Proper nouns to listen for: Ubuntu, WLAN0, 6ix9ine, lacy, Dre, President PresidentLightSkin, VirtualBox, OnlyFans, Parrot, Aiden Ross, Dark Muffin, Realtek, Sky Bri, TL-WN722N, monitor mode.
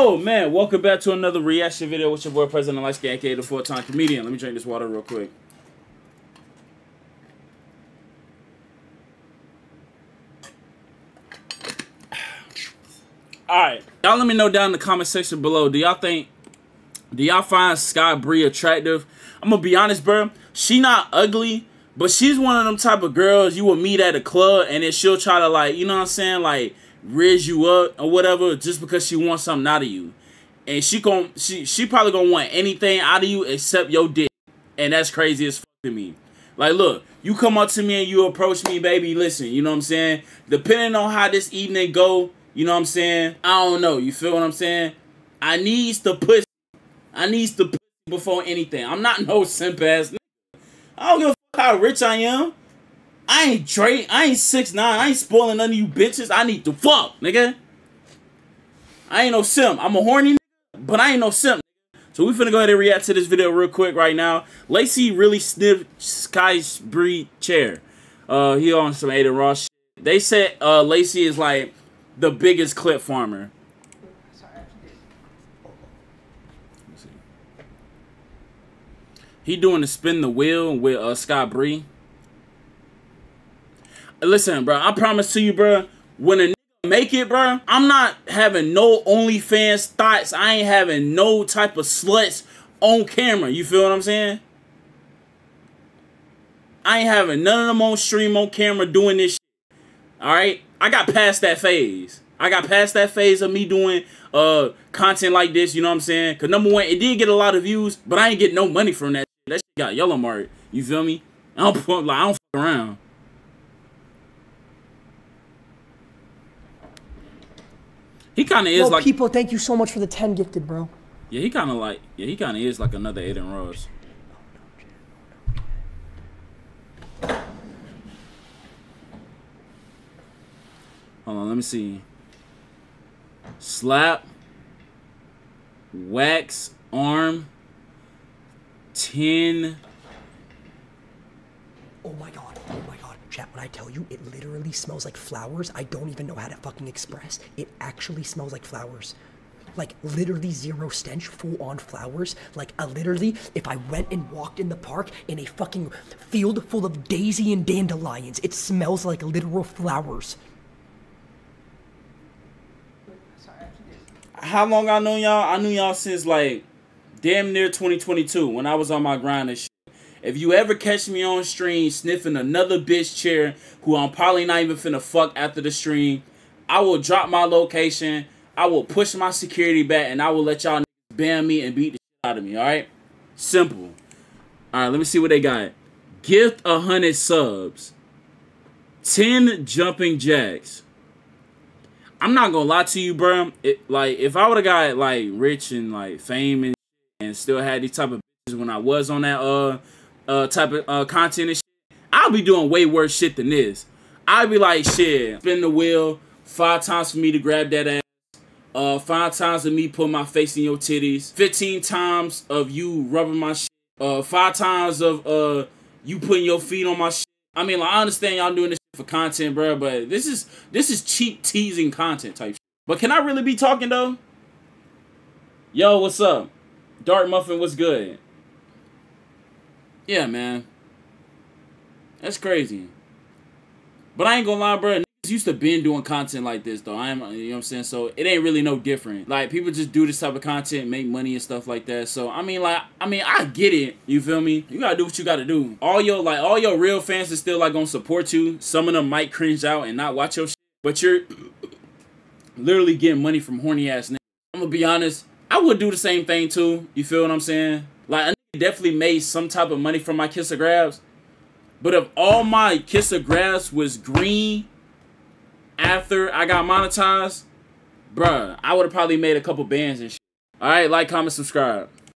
Oh man, welcome back to another reaction video with your boy President PresidentLightSkin, aka the four-time comedian. Let me drink this water real quick. Alright. Y'all let me know down in the comment section below. Do y'all find Sky Bri attractive? I'm gonna be honest, bro. She not ugly, but she's one of them type of girls you will meet at a club and then she'll try to, like, you know what I'm saying, like riz you up or whatever just because she wants something out of you. And she probably gonna want anything out of you except your dick. And that's crazy as fuck to me. Like, look, you come up to me and you approach me, baby, listen, you know what I'm saying? Depending on how this evening go, you know what I'm saying? I don't know, you feel what I'm saying? I needs the pussy. I needs the pussy before anything. I'm not no simp ass nigga. I don't give a fuck how rich I am. I ain't Dre, I ain't 6ix9ine, I ain't spoiling none of you bitches. I need to fuck, nigga. I ain't no simp. I'm a horny nigga, but I ain't no simp. So we finna go ahead and react to this video real quick right now. Lacey really sniffed Sky Bri chair. He on some Aiden Ross shit. They said Lacey is like the biggest clip farmer. Sorry. He doing the spin the wheel with Sky Bri. Listen, bro, I promise to you, bro, when a nigga make it, bro, I'm not having no OnlyFans thoughts. I ain't having no type of sluts on camera. You feel what I'm saying? I ain't having none of them on stream, on camera, doing this shit. All right? I got past that phase. I got past that phase of me doing content like this, you know what I'm saying? Because, number one, it did get a lot of views, but I ain't getting no money from that shit. That shit got yellow marked. You feel me? I don't fuck around. He kind of is like... people, thank you so much for the 10 gifted, bro. Yeah, he kind of like... Yeah, he kind of is like another Aiden Ross. Hold on, let me see. Slap. Wax. Arm. 10. Oh, my God. Chat, when I tell you it literally smells like flowers, I don't even know how to fucking express. It actually smells like flowers. Like, literally zero stench, full on flowers. Like, literally, if I went and walked in the park in a fucking field full of daisy and dandelions, it smells like literal flowers. How long I know y'all? I knew y'all since, like, damn near 2022 when I was on my grind and shit. If you ever catch me on stream sniffing another bitch chair who I'm probably not even finna fuck after the stream, I will drop my location, I will push my security back, and I will let y'all ban me and beat the shit out of me, alright? Simple. Alright, let me see what they got. Gift 100 subs. 10 jumping jacks. I'm not gonna lie to you, bro. Like, if I would've got, like, rich and, like, fame and shit and still had these type of bitches when I was on that, type of content and shit, I'll be doing way worse shit than this. I'll be like, shit, spin the wheel 5 times for me to grab that ass, 5 times of me putting my face in your titties, 15 times of you rubbing my shit, 5 times of you putting your feet on my shit. I mean, like, I understand y'all doing this shit for content, bro, but this is cheap teasing content type shit. But can I really be talking though? Yo, what's up? Dark Muffin, what's good? Yeah, man. That's crazy. But I ain't gonna lie, bro. Niggas used to been doing content like this, though. You know what I'm saying? So, it ain't really no different. Like, people just do this type of content, make money and stuff like that. So, I mean, I get it. You feel me? You gotta do what you gotta do. All your real fans is still, like, gonna support you. Some of them might cringe out and not watch your shit. But you're literally getting money from horny-ass niggas. I'm gonna be honest. I would do the same thing, too. You feel what I'm saying? Like, definitely made some type of money from my kiss or grabs, but if all my kiss or grabs was green after I got monetized, bruh, I would have probably made a couple bands and shit. All right, like, comment, subscribe.